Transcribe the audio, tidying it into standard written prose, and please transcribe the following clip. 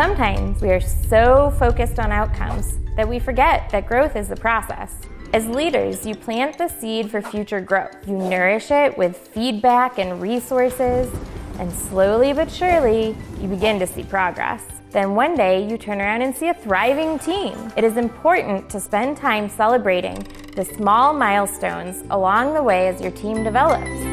Sometimes we are so focused on outcomes that we forget that growth is the process. As leaders, you plant the seed for future growth. You nourish it with feedback and resources, and slowly but surely, you begin to see progress. Then one day, you turn around and see a thriving team. It is important to spend time celebrating the small milestones along the way as your team develops.